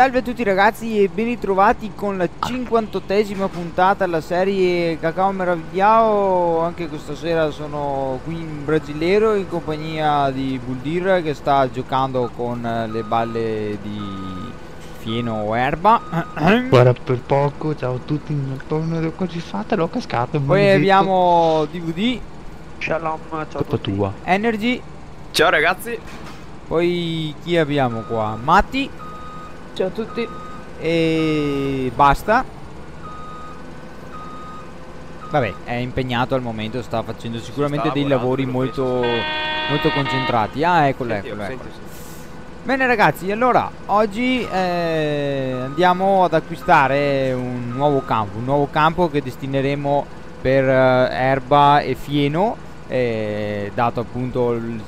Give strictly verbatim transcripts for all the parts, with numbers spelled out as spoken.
Salve a tutti ragazzi e ben ritrovati con la cinquantottesima puntata della serie Cacao Meravigliao. Anche questa sera sono qui in Brasileiro in compagnia di Buldyr, che sta giocando con le balle di fieno erba. Guarda, per poco, ciao a tutti, non torno, l'ho quasi fatta, l'ho cascato. Poi abbiamo D V D. Shalom, ciao a tutti. Tua. Energy. Ciao ragazzi. Poi chi abbiamo qua? Matti. Ciao a tutti. E basta. Vabbè, è impegnato al momento, sta facendo sicuramente sta dei lavori molto, molto concentrati. Ah, eccolo, senti, eccolo, senti, eccolo. Senti. Bene ragazzi, allora oggi eh, andiamo ad acquistare un nuovo campo, un nuovo campo che destineremo per eh, erba e fieno, eh, dato appunto il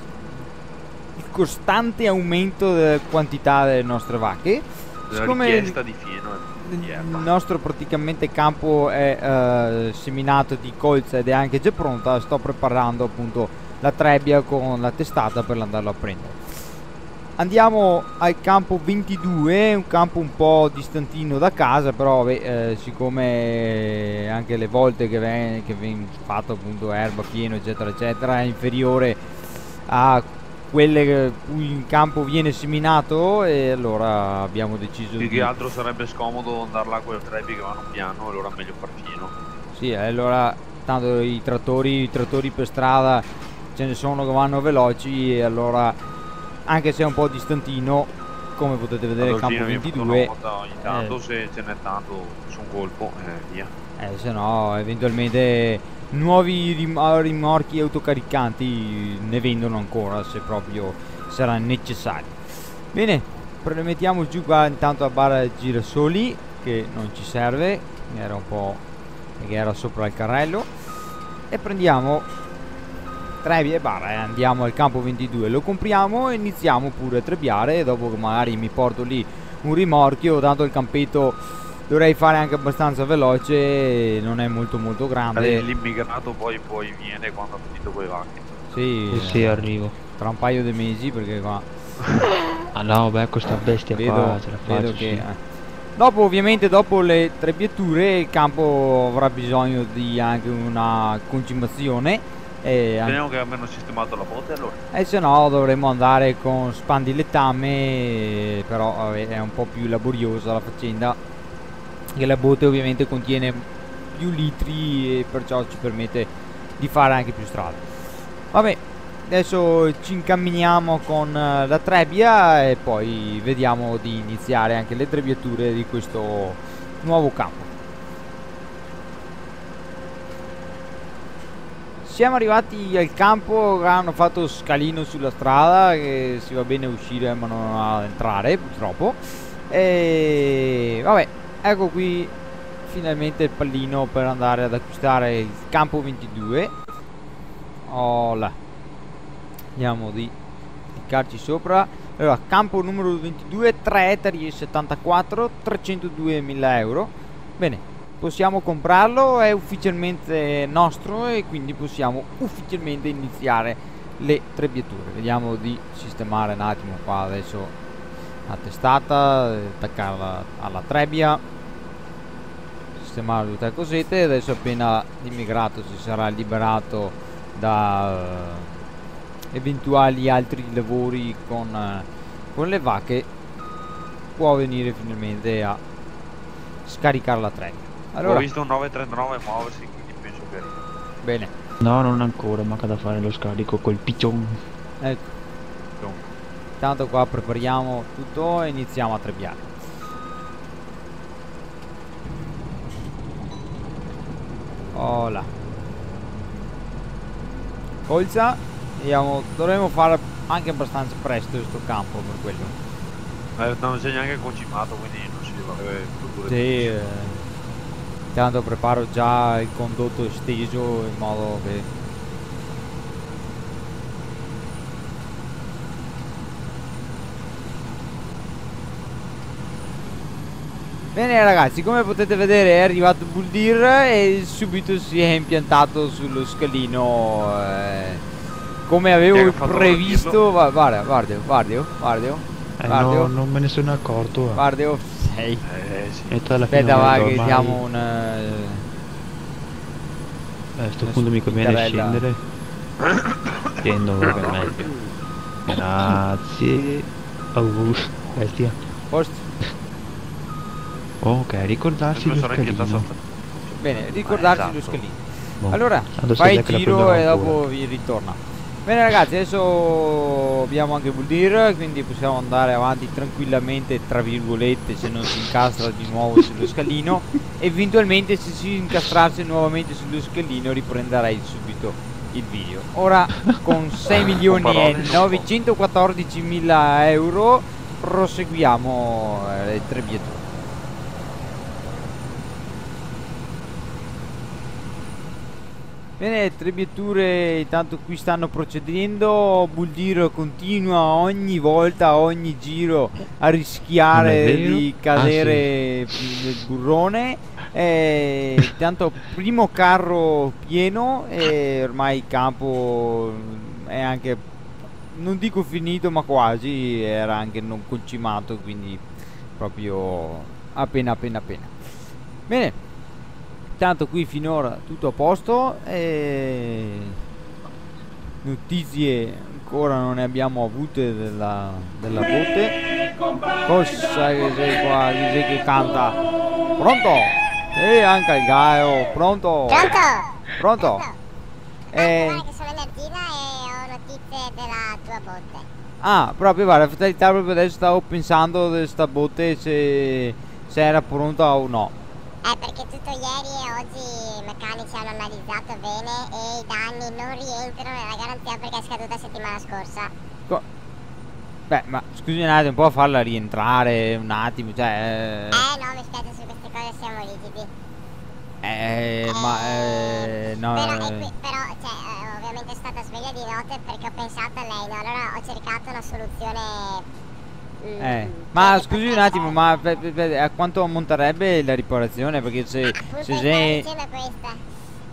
costante aumento della quantità delle nostre vacche. Siccome il, di fieno, di il nostro praticamente campo è uh, seminato di colza ed è anche già pronta, sto preparando appunto la trebbia con la testata per andarlo a prendere. Andiamo al campo ventidue, un campo un po' distantino da casa, però beh, eh, siccome anche le volte che viene, che viene fatto appunto erba, fieno eccetera eccetera è inferiore a quelle che in campo viene seminato, e allora abbiamo deciso di... Che altro sarebbe scomodo andarla con le trebbie che vanno piano, allora è meglio far fieno. Sì, allora tanto i trattori, i trattori per strada ce ne sono che vanno veloci, e allora anche se è un po' distantino, come potete vedere il campo ventidue ogni tanto, eh, se ce n'è tanto su un colpo eh, via. Eh, se no eventualmente nuovi rim rimorchi autocaricanti ne vendono ancora, se proprio sarà necessario. Bene, premettiamo giù qua intanto la barra girasoli che non ci serve, era un po' che era sopra il carrello, e prendiamo trebbie e barra e andiamo al campo ventidue, lo compriamo e iniziamo pure a trebbiare, e dopo magari mi porto lì un rimorchio, tanto il campetto dovrei fare anche abbastanza veloce, non è molto molto grande. L'immigrato poi poi viene quando ha finito quei vacchi. Sì, eh, sì, arrivo tra un paio di mesi, perché qua ah no, beh, questa bestia vedo, qua ce la faccio, vedo che sì. eh. Dopo ovviamente dopo le trebbiature il campo avrà bisogno di anche una concimazione. Speriamo che abbiano sistemato la botte allora. E se no dovremmo andare con spandilettame, però vabbè, è un po' più laboriosa la faccenda, che la botte ovviamente contiene più litri e perciò ci permette di fare anche più strada. Vabbè, adesso ci incamminiamo con la trebbia e poi vediamo di iniziare anche le trebbiature di questo nuovo campo. Siamo arrivati al campo, hanno fatto scalino sulla strada che si va bene a uscire ma non a entrare purtroppo, e vabbè, ecco qui finalmente il pallino per andare ad acquistare il campo ventidue. Oh là. Andiamo di cliccarci sopra. Allora, campo numero ventidue, tre ettari e settantaquattro, trecentoduemila euro. Bene, possiamo comprarlo, è ufficialmente nostro e quindi possiamo ufficialmente iniziare le trebbiature. Vediamo di sistemare un attimo qua adesso la testata, attaccarla alla trebbia, sistemare tutte le cosette. Adesso appena l'immigrato si sarà liberato da eh, eventuali altri lavori con, eh, con le vacche, può venire finalmente a scaricare la trebbia. Allora, ho visto un nove trentanove muoversi, quindi penso che arriva. Bene. No, non ancora, manca da fare lo scarico col piccion. Ecco, intanto qua prepariamo tutto e iniziamo a trebbiare. Oh là. Colza, vediamo, dovremmo fare anche abbastanza presto questo campo per quello. Eh, non si è neanche concimato, quindi non si deve produrre. Sì, eh, intanto preparo già il condotto esteso in modo che... Bene ragazzi, come potete vedere è arrivato Buldyr e subito si è impiantato sullo scalino, eh, come avevo previsto. Guarda, guarda, guarda, guarda, Eh, no, non me ne sono accorto. Eh. Guarda, io sei. Eh, sì. Aspetta, va che ormai... diamo un... Eh, a sto punto mi conviene scendere. Scendo per meglio. Grazie. Oh, bestia. Posto. Ok, ricordarsi lo scalino. Bene, ricordarsi ah, esatto. lo scalino. Bon. Allora, fai il giro e dopo pure. vi ritorna. Bene ragazzi, adesso abbiamo anche Buldyr, quindi possiamo andare avanti tranquillamente, tra virgolette, se non si incastra di nuovo sullo scalino. Eventualmente se si incastrasse nuovamente sullo scalino riprenderai subito il video. Ora con sei milioni e novecentoquattordicimila euro proseguiamo le tre vieture. Bene, tre vetture intanto qui stanno procedendo. Buldyr continua ogni volta, ogni giro a rischiare di cadere ah, sì. nel burrone. E intanto primo carro pieno e ormai il campo è anche, non dico finito ma quasi, era anche non concimato, quindi proprio appena appena appena. Bene. Tanto qui finora tutto a posto e notizie ancora non ne abbiamo avute della, della botte. Cosa che sei qua, dice che canta. Pronto? E anche il Gaio, pronto? Pronto? Pronto? E... guarda che sono Energina e ho notizie della tua botte. Ah, proprio guarda, proprio adesso stavo pensando di questa botte, se, se era pronta o no. Eh, perché tutto ieri e oggi i meccanici hanno analizzato bene e i danni non rientrano nella garanzia perché è scaduta settimana scorsa. Co Beh, ma scusi un attimo, può farla rientrare un attimo, cioè... Eh, eh no, mi spiace, su queste cose siamo rigidi. Eh, eh ma... Eh, no... Però, eh, qui, però cioè, eh, ovviamente è stata sveglia di notte perché ho pensato a lei, no? Allora ho cercato una soluzione... Eh, ma scusi un attimo, ma per, per, per, a quanto ammonterebbe la riparazione? Perché se... Ah, se, se... questa.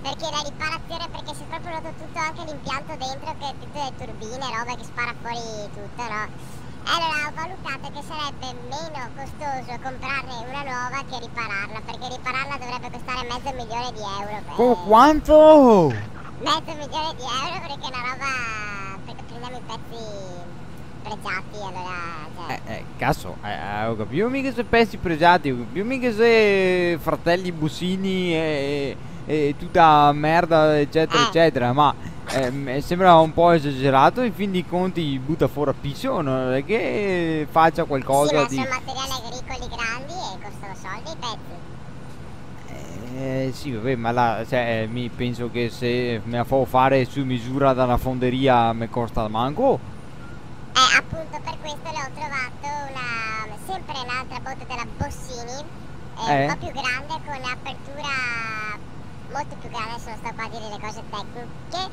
Perché la riparazione, perché si è proprio rotto tutto, anche l'impianto dentro, che è tutte le turbine, roba che spara fuori tutto, no? Allora ho valutato che sarebbe meno costoso comprarne una nuova che ripararla, perché ripararla dovrebbe costare mezzo milione di euro. Per... Oh, quanto? Mezzo milione di euro perché è una roba... perché prendiamo i pezzi... pregiati, allora cioè. eh, eh, cazzo, eh, ho capito mica se pezzi pregiati, ho capito mica se fratelli Bossini e, e tutta merda eccetera eh. eccetera, ma eh, sembra un po' esagerato, in fin dei conti butta fuori a piccio, non è che faccia qualcosa sì, ma di... sono materiali agricoli grandi e costano soldi i pezzi. Eh sì, vabbè, ma la, cioè, mi penso che se me la fa fare su misura dalla fonderia mi costa manco. Eh, appunto per questo le ho trovato una, sempre un'altra botte della Bossini, eh, eh. un po' più grande, con un'apertura molto più grande, adesso sto qua a dire le cose tecniche,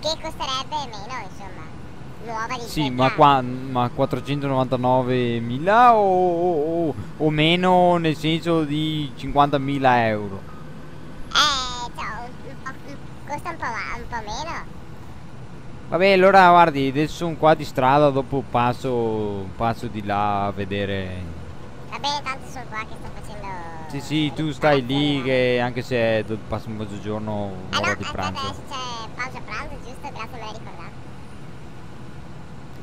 che costerebbe meno, insomma, nuova di sì, ma, qua, ma quattrocentonovantanovemila o, o, o meno, nel senso di cinquantamila euro? Eh, cioè, un po', costa un po', un po' meno. Vabbè, allora guardi, adesso sono qua di strada, dopo passo, passo di là a vedere. Vabbè, tanto sono qua che sto facendo... Sì, sì, tu stai lì, che anche se passo un mezzogiorno, ora eh no, di pranzo. Adesso c'è pausa pranzo, giusto? Grazie, me l'hai ricordato.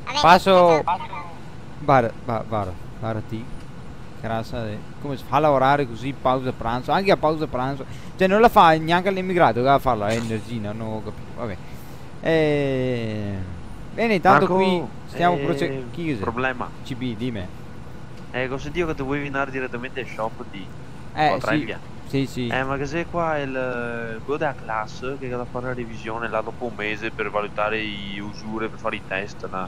Vabbè, passo... Guarda, guarda, guarda ti. Come si fa a lavorare così, pausa pranzo? Anche a pausa pranzo. Cioè, non la fa neanche l'immigrato, che va a farla, è Energina, non ho capito, vabbè. Eh, bene, intanto Marco, qui stiamo eh, procedendo. Problema C B, dimmi. Eh, consentito che tu vuoi venire direttamente al shop di eh, Quatreglia. Sì, sì, sì. Eh, ma che se qua il, il quello della Class che va a fare la revisione là dopo un mese per valutare le usure, per fare i test là,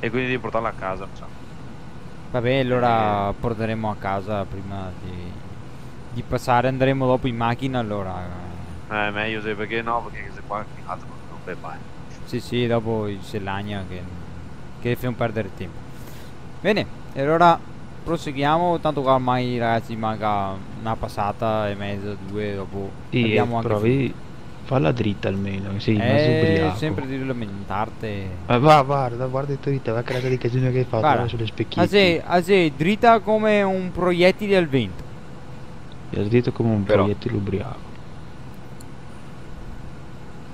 e quindi devi portarla a casa, so. Va bene, allora eh. porteremo a casa prima di, di passare, andremo dopo in macchina allora. Eh, meglio se perché no, perché se qua è altro. Beh, sì sì, dopo il Sellagna che, che fa un perdere tempo. Bene, e allora proseguiamo, tanto qua ormai ragazzi manca una passata e mezza, due, dopo sì, abbiamo anche provi, Falla dritta almeno, sì, eh, ma sempre di lamentarti. Ah, va, guarda, guarda il tuo dito, va che la di casino che hai fatto, guarda, sulle specchiette. Ah sì, dritta come un proiettile al vento. È dritto come un Però. proiettile ubriaco.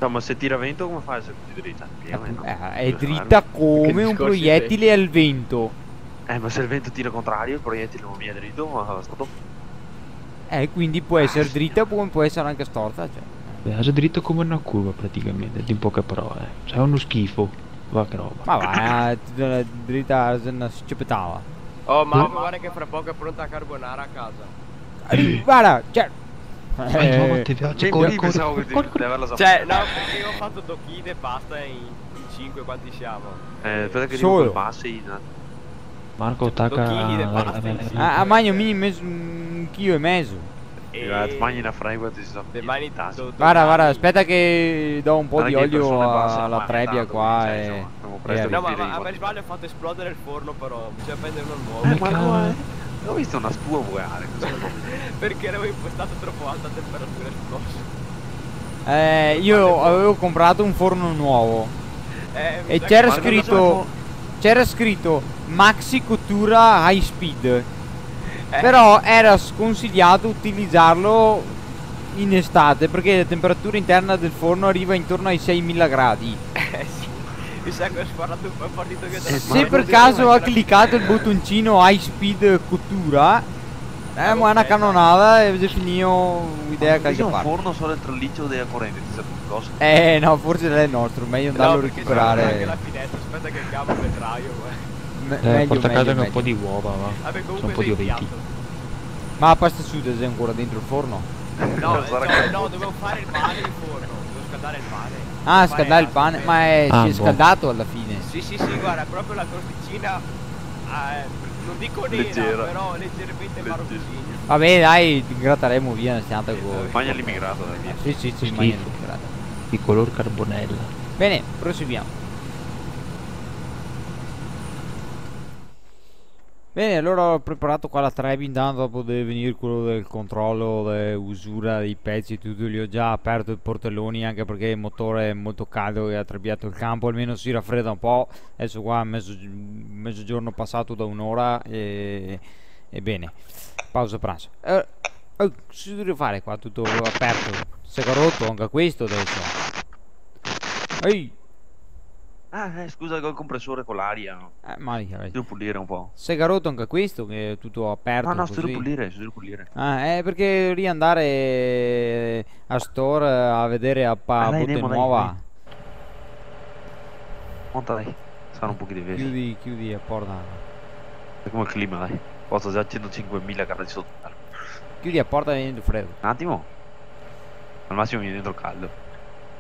No, ma se tira vento come fai a essere così dritta? Eh, è dritta come un proiettile sei? al vento. Eh, ma se il vento tira contrario, il proiettile non viene dritto, ma stato... Eh, quindi può essere ah, dritta come può essere anche storta, cioè. È dritto come una curva praticamente, in poche parole. Cioè è uno schifo, va che roba. Ma va, la dritta si cipettava. Oh mamma, mm? guarda che fra poco è pronta a carbonara a casa. Eh. Guarda, cioè... Eh, no, ma ti piace, corri, corri, corri, corri, corri. Cioè, no, perché io ho fatto tocchine e basta in, in cinque quanti siamo. Eh, aspetta che dico passi. Marco attacca a Magno minimo chilo e mezzo. E eh, magni una frega ti si sono le mani tasse. Guarda, guarda, aspetta che do un po' di olio alla trebbia qua e... No, ma per sbaglio ho fatto esplodere il forno però, bisogna prendere uno nuovo. Ho visto una spua uguale. Perché avevo impostato troppo alta temperatura esplosiva. Eh, io avevo comprato un forno nuovo. Eh, e c'era scritto... C'era scritto Maxi cottura high speed. Eh. Però era sconsigliato utilizzarlo in estate perché la temperatura interna del forno arriva intorno ai seimila gradi. Eh sì, mi sa che ho sparato un po' partito che eh, se per caso ha cliccato il bottoncino high speed cottura, eh, eh, ma una cannonata e finito l'idea che c'è un forno solo dentro il liceo della corrente, ti sa qualcosa? Eh no, forse non è il nostro, meglio andarlo a recuperare. Anche la finestra, aspetta che chiamo il vetraio. Eh, meglio, porta a casa meglio, un po' di uova, va. Vabbè, sono un po' di ovetti. Ma la pasta asciutta sei ancora dentro il forno? No, no, cioè, no, dovevo fare il pane nel forno, dovevo scaldare il pane. Ah, il scaldare il pane, ma è, ah, si è boh. scaldato alla fine. Sì, sì, sì, guarda, proprio la crosticina, eh, non dico nera, leggera, però leggermente marroncina. Vabbè, dai, gratteremo via una stanza con... Magna l'immigrato, dai via. Sì, sì, sì, magna l'immigrato. Di color carbonella. Bene, proseguiamo. Bene, allora ho preparato qua la trebbia, intanto dopo deve venire quello del controllo, usura dei pezzi e tutto, li ho già aperto i portelloni anche perché il motore è molto caldo e ha trebbiato il campo, almeno si raffredda un po', adesso qua è mezzo, mezzogiorno passato da un'ora e, e bene, pausa pranzo. Eh, eh, si deve fare qua tutto aperto, si è rotto anche questo adesso. Ehi! Ah, eh, scusa, col compressore con l'aria. Eh, ma devo pulire un po'. Sei garoto anche questo che è tutto aperto. No, no, sto devo pulire, sto devo pulire. Ah, eh, perché riandare a store a vedere a ah, botte dai, nuova. Dai, dai. Monta dai, sono un po' di vesti. Chiudi, chiudi e porta. È come il clima, dai. Posso già centocinquemila gradi sotto. Chiudi e porta dentro freddo. Un attimo. Al massimo viene dentro caldo.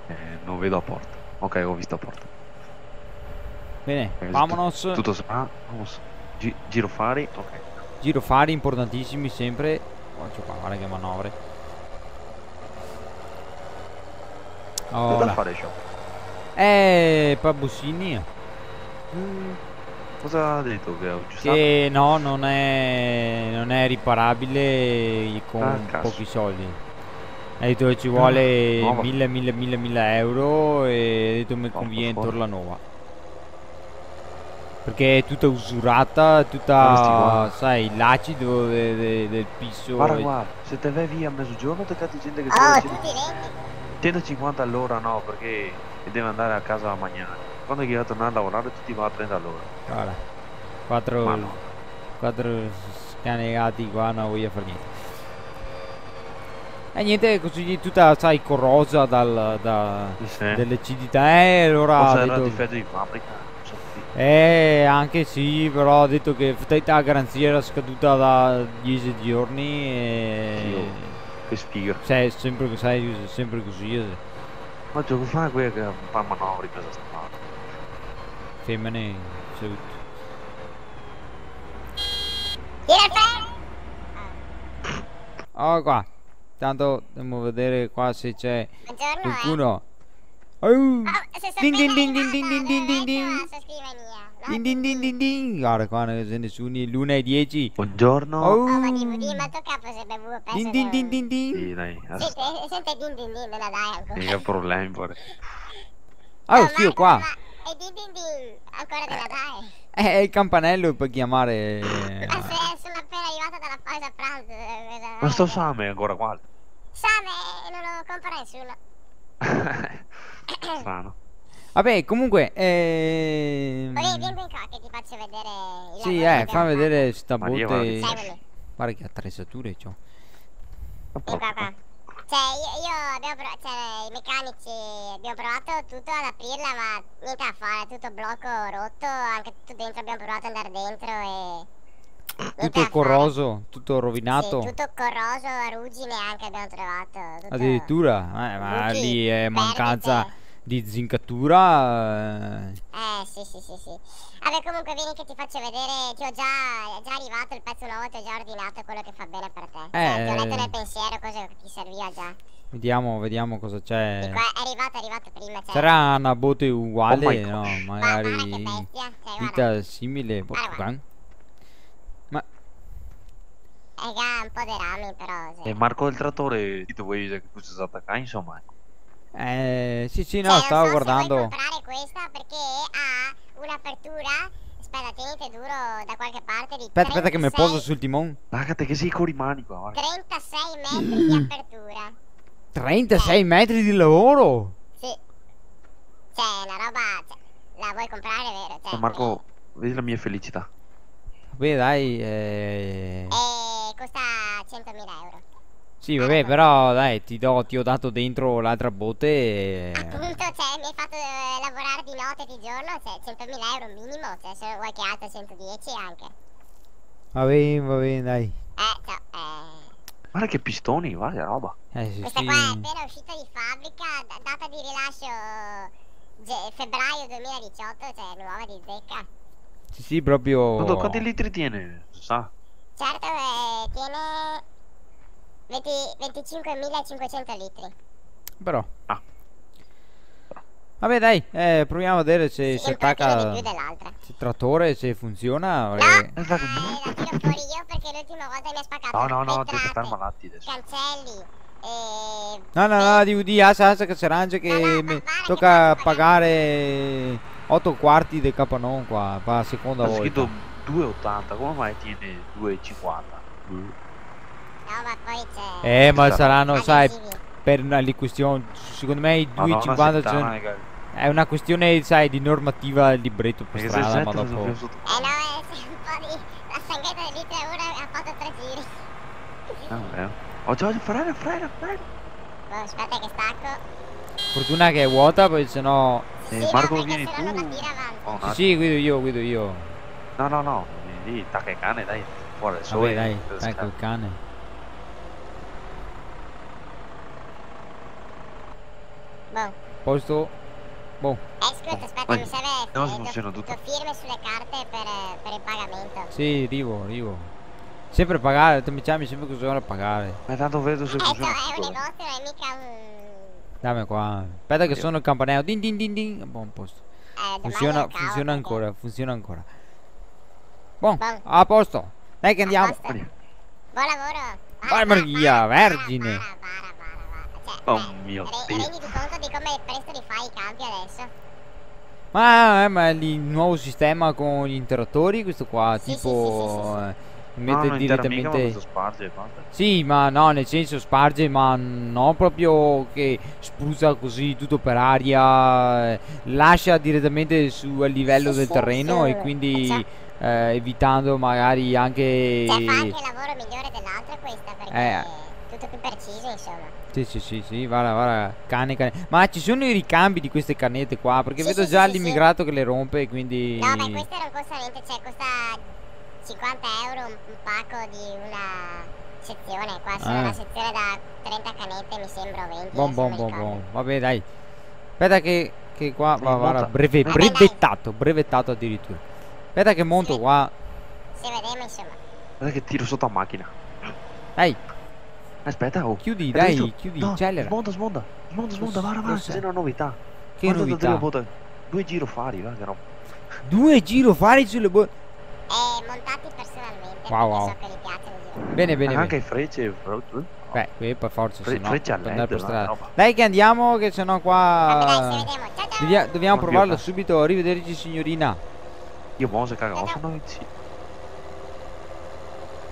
Eh, non vedo a porta. Ok, ho visto a porta. Bene, vamonos. Tutto ah, vamos. Gi giro fari, ok. Giro fari importantissimi sempre. Faccio qua, guarda che manovre. Oh, cosa fare ciò? Eh, Bossini. Mm. Cosa ha detto che ho giustato? Che no, non è non è riparabile con ah, pochi soldi. Ha detto che ci vuole mille, mille, mille, mille euro e ha detto mi conviene torla nuova. Perché è tutta usurata, tutta, sai, l'acido de, de, del piso. Guarda qua, se te vai via a mezzogiorno toccati gente che ah, sta centocinquanta all'ora no, perché deve andare a casa a mangiare. Quando chi va a tornare a lavorare tutti va a trenta all'ora. Guarda, quattro, no. quattro scanegati qua non voglio fare niente. E niente, così tutta, sai, corrosa dal, da, sì. dell'acidità. Eh, allora... Forse era il difetto di fabbrica. Eh, anche sì, però ha detto che la garanzia era scaduta da dieci giorni e... Sì, che spiga. Cioè, sempre, sai, sempre così. Ma devo fare quella che fa manovre per la strada. Femmine, saluto. Oh, qua. Tanto, andiamo a vedere qua se c'è qualcuno. Oh. Ah, se din din din din din din din din din din din din din din. Guarda qua, non se ne sono l'una e dieci. Buongiorno. Oh, ma dimmi, ma tuo capo se bevuto per Din din din din din. Sì, dai. Senti din din din, non la dai ancora. Che problema pure. Ah, sì, io qua. E din din din, ancora te la dai. Eh, il campanello per chiamare. Ma se sono appena arrivata dalla pausa pranzo. Ma sto Same ancora qua. Same non lo compra nessuno. Strano. Vabbè, comunque ehm... Vabbè, vieni qua che ti faccio vedere il Sì, eh, fa vedere sta botte. Guarda che attrezzature c'ho. Ecco qua. Cioè, io, io abbiamo provato, cioè, i meccanici abbiamo provato tutto ad aprirla, ma niente da fare, tutto blocco rotto, anche tutto dentro abbiamo provato ad andare dentro e... Tutto corroso, tutto rovinato. Sì, tutto corroso, ruggine anche abbiamo trovato. Tutto... Addirittura? Eh, ma Ruggi, lì è mancanza perdite. Di zincatura. Eh. eh sì sì sì sì. Vabbè, comunque vieni che ti faccio vedere. Ti ho già, è già arrivato il pezzo nuovo, ti ho già ordinato quello che fa bene per te. Eh, eh, ti ho letto nel pensiero cosa ti serviva già. Vediamo, vediamo cosa c'è. È arrivato, è arrivato prima. Sarà una botte uguale, oh no? Magari guarda, guarda che vita simile. Ma raga, un po' di rami però cioè. E Marco del trattore ti dovevi dire che tu sei stata qua insomma. Eh sì sì no, cioè, stavo so guardando. Ma comprare questa perché ha un'apertura. Aspetta, tenete duro da qualche parte di Aspetta, trentasei... aspetta che mi poso sul timone. Ragazzi che sei con i mani qua. trentasei metri di apertura. trentasei eh. metri di lavoro? Sì. Cioè la roba cioè, la vuoi comprare vero? Cioè, Marco, vedi la mia felicità. Beh dai eh... E costa centomila euro. Sì vabbè allora. Però dai ti, do, ti ho dato dentro l'altra botte e... Appunto cioè mi hai fatto eh, lavorare di notte e di giorno. Cioè centomila euro minimo. Cioè se vuoi che altro centodieci anche. Va bene va bene dai. Eh ciao eh... Guarda che pistoni, guarda che roba eh, sì, Questa sì. qua è appena uscita di fabbrica. Data di rilascio febbraio duemiladiciotto. Cioè nuova di zecca. Sì, sì, proprio. Quanto, quanti litri tiene? Sa? Certo, eh, tiene venticinquemilacinquecento litri. Però. Ah. Però. Vabbè, dai, eh, proviamo a vedere se si attacca il trattore, se funziona. No, eh, la tiro fuori io perché l'ultima volta mi ha spaccato. No, no, no, devi stare malati adesso. Cancelli. E... No, no, no, di udì, asa, asa, che si arrangia che no, no, mi tocca che pagare... otto quarti del capanon qua, fa la seconda volta. Ho scritto due e ottanta, come mai tiene due e cinquanta? Mm. No, ma poi c'è... Eh, ma saranno, adesivi. Sai, per una questione... Secondo me i due e cinquanta sono... È una questione, sai, di normativa del libretto per perché strada, ma dopo... Eh no, è un po' di... La stanghetta di litro uno ha fatto tre giri. Ah, ho già il freno, freno, freno. Oh, aspetta che stacco. Fortuna che è vuota, poi sennò... Eh, sì, Marco no, vieni tu. Oh, sì, sì, guido io, guido io. No, no, no, lì tacca il cane, dai, fuori il sole. Vabbè, dai, ecco il cane. Boh. Posto. Boh. Eh, scusa, aspetta, mi serve no, eh, do, do firme sulle carte per, per il pagamento. Sì, arrivo, arrivo. Sempre pagare, mi chiami sempre che bisogna pagare. Ma tanto vedo se eh, funziona. No, è un negozio, non è mica un... Dammi qua, aspetta che sono il campanello, din din din din, buon posto. Eh, funziona, funziona ancora, funziona ancora. Buon, bon. A posto, dai che andiamo. Buon lavoro. Vai Maria, vergine. Para, para, para, para. Cioè, oh beh, mio Dio. Renditi conto di come presto li fai i campi adesso. Ma, eh, ma il nuovo sistema con gli interattori, questo qua, sì, tipo... Sì, sì, sì, sì, sì. Mette no, direttamente sparge, sì ma no nel senso sparge ma non proprio che spruzza così tutto per aria, lascia direttamente su al livello sì, del sì, terreno sì. E quindi eh, evitando magari anche cioè fa anche il lavoro migliore dell'altra questa perché eh. è tutto più preciso insomma. Sì sì sì sì, guarda guarda cane cane. Ma ci sono i ricambi di queste canette qua perché sì, vedo sì, già sì, l'immigrato sì. Che le rompe quindi no ma queste non costa niente cioè costa cinquanta euro un, un pacco di una sezione qua, sono ah. Una sezione da trenta canette mi sembra venti. Bom bom bom bom. Vabbè dai. Aspetta che, che qua va, va breve, vabbè, brevettato, dai. brevettato addirittura. Aspetta che monto sì. Qua. Sì, vediamo insomma. Guarda che tiro sotto a macchina. Dai. Aspetta, oh. Chiudi, dai, chiudi, no, accelera. Smonda, smonda. Smonda, smonda, va, va, c'è una novità. Che novità. Due girofari, guarda, no. Due girofari sulle bolle. Eh, montati personalmente. Wow, wow. So che gli piacciono i girofari. Bene, bene. Ah, anche frecce. Beh, qui per forza Fre frecce no, andare per strada. Dai che andiamo, che sennò qua. Vabbè, dai, ci vediamo. Ciao, ciao. Dobbiamo, dobbiamo provarlo subito. Arrivederci, signorina. Io posso cagare, sono vicino.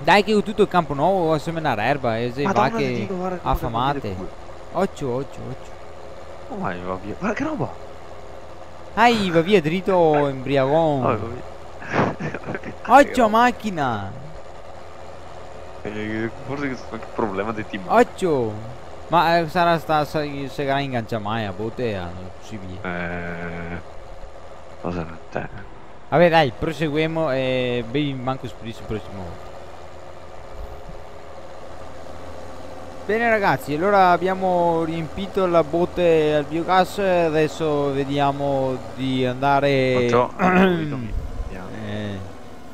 Dai che ho tutto il campo nuovo a seminare erba e se va che affamate. Occhio, occhio, occhio. Oh, ma va via. Guarda che roba. Ai, va via dritto imbriagone. Occhio macchina. Eh, forse questo è il problema del team. Occhio. Ma eh, sarà sta se sarà inganciamai a botea, possibile. Eh. Cosa te? Vabbè, dai, proseguiamo e bevi manco spirito prossimo volta. Bene ragazzi, allora abbiamo riempito la botte al biogas, adesso vediamo di andare eh,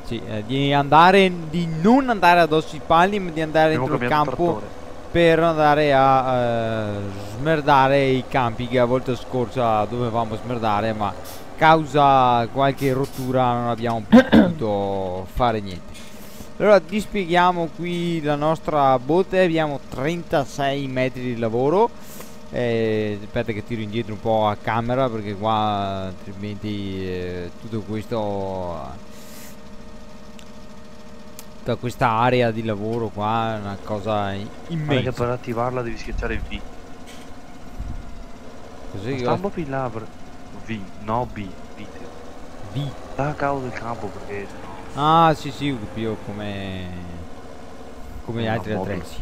sì, eh, di andare di non andare addosso ai pali, ma di andare dentro il campo per andare a eh, smerdare i campi che la volta scorsa dovevamo smerdare, ma causa qualche rottura non abbiamo potuto fare niente. Allora dispieghiamo qui la nostra botte, abbiamo trentasei metri di lavoro. eh, Aspetta che tiro indietro un po' a camera perché qua altrimenti eh, tutto questo, tutta questa area di lavoro qua è una cosa immensa. Perché per attivarla devi schiacciare V. Così stampo più labbra V, no B, V. V. La causa del campo perché... Ah sì sì, più come come gli altri attrezzi.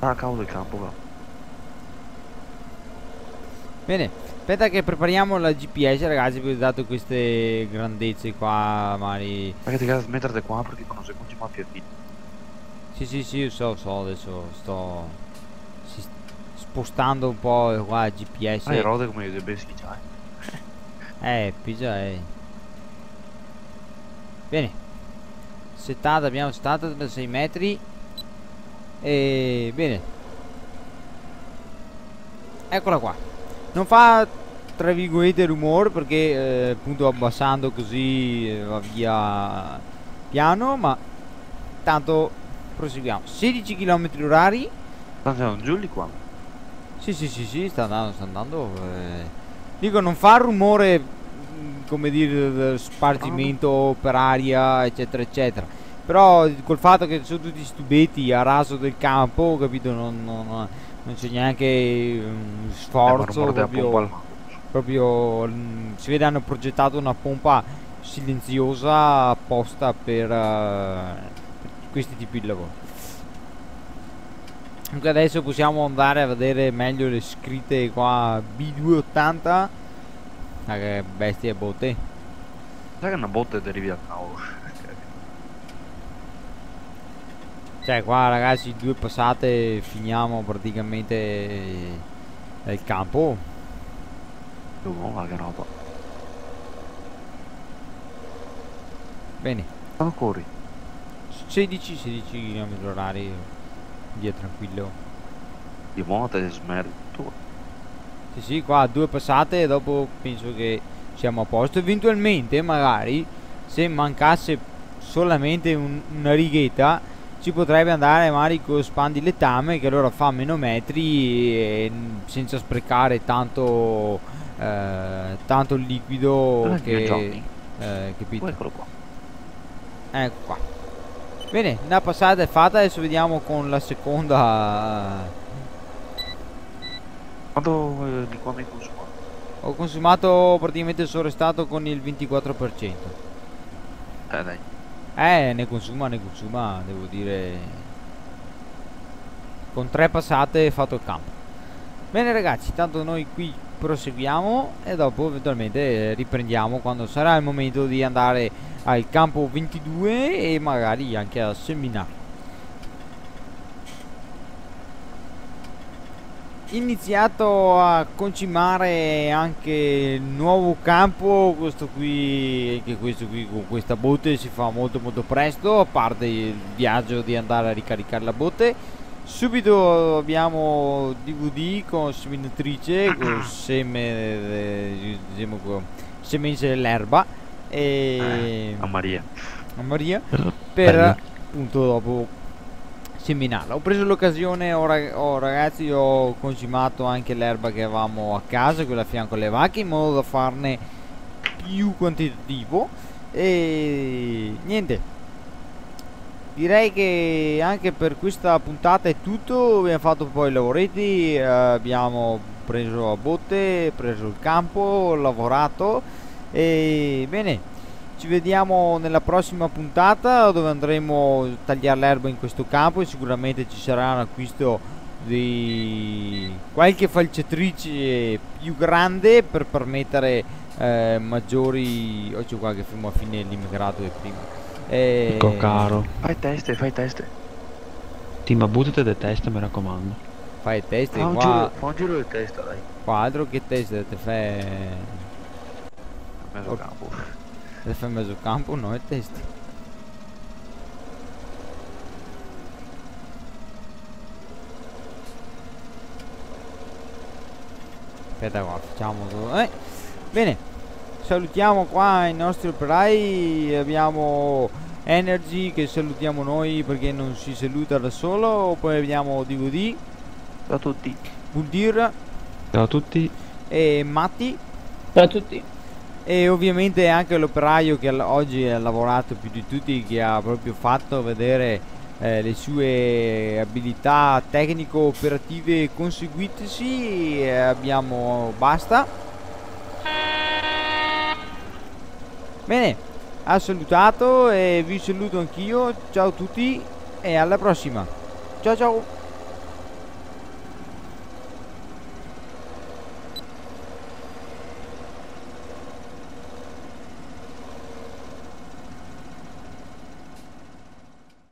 Ah, cavolo del campo qua. Bene, aspetta che prepariamo la G P S ragazzi, vi ho dato queste grandezze qua, magari. Perché ti devi smettere qua perché non si conti più a piedi. Sì sì sì, io so, so, adesso sto si, spostando un po' qua la G P S. Ah, le rode come io devo schicciare. Eh, pigia eh. Bene. settanta, abbiamo settanta, trentasei metri e bene, eccola qua, non fa tra virgolette rumore perché eh, appunto abbassando così eh, va via piano, ma tanto proseguiamo. sedici km orari, siamo giù lì qua. Sì sì sì sì, sta andando, sta andando eh. Dico non fa rumore, come dire, spargimento per aria eccetera eccetera, però col fatto che sono tutti stubetti a raso del campo, capito, non, non, non c'è neanche um, sforzo, eh, proprio, proprio um, si vede hanno progettato una pompa silenziosa apposta per, uh, per questi tipi di lavoro. Dunque adesso possiamo andare a vedere meglio le scritte qua B duecentottanta. Ah, che bestie botte. Sai che una botte deriva dal cavolo. Cioè qua ragazzi due passate finiamo praticamente nel campo. Oh, ma che roba. Bene. Quando corri? sedici sedici km orari. Via tranquillo. Di moto e smerto. Sì, sì, qua due passate e dopo penso che siamo a posto. Eventualmente magari se mancasse solamente un, una righetta ci potrebbe andare magari con spandilettame, che allora fa meno metri e senza sprecare tanto eh, tanto liquido che, eh, capito? Eccolo qua. Ecco qua. Bene, una passata è fatta, adesso vediamo con la seconda. Quanto di qua mi hai consumato? Ho consumato praticamente il sorrestato con il ventiquattro per cento. Eh dai. Eh ne consuma, ne consuma, devo dire. Con tre passate fatto il campo. Bene ragazzi, tanto noi qui proseguiamo e dopo eventualmente riprendiamo quando sarà il momento di andare al campo ventidue e magari anche a seminare. Iniziato a concimare anche il nuovo campo, questo qui, che questo qui con questa botte si fa molto molto presto, a parte il viaggio di andare a ricaricare la botte. Subito abbiamo D V D con seminatrice, con seme, diciamo, con semenice dell'erba e eh, a Maria a Maria per Bello. appunto dopo seminarla. Ho preso l'occasione, ho rag ho, ragazzi, ho consumato anche l'erba che avevamo a casa, quella a fianco alle vacche, in modo da farne più quantitativo. E niente, direi che anche per questa puntata è tutto. Abbiamo fatto poi i lavoretti, eh, abbiamo preso a botte, preso il campo, lavorato. E bene, ci vediamo nella prossima puntata, dove andremo a tagliare l'erba in questo campo e sicuramente ci sarà un acquisto di qualche falciatrice più grande per permettere eh, maggiori... Oggi qua che fermo a fine l'immigrato di prima. E... Ecco caro, fai teste, fai teste. Ti ma buttate da testa, mi raccomando. Fai teste, fa un, qua... giro, fa un giro di testa, dai. Quadro che testa, te fai... Mezzo campo. Te fai mezzo campo, no, è testa. Aspetta qua, facciamo... Eh. Bene. Salutiamo qua i nostri operai. Abbiamo Energy che salutiamo noi perché non si saluta da solo. Poi abbiamo D V D. Ciao a tutti. Buldyr. Ciao a tutti. E Matti. Ciao a tutti. E ovviamente anche l'operaio che oggi ha lavorato più di tutti, che ha proprio fatto vedere eh, le sue abilità tecnico-operative conseguitesi. E abbiamo Basta. Bene, ha salutato e vi saluto anch'io, ciao a tutti e alla prossima, ciao ciao!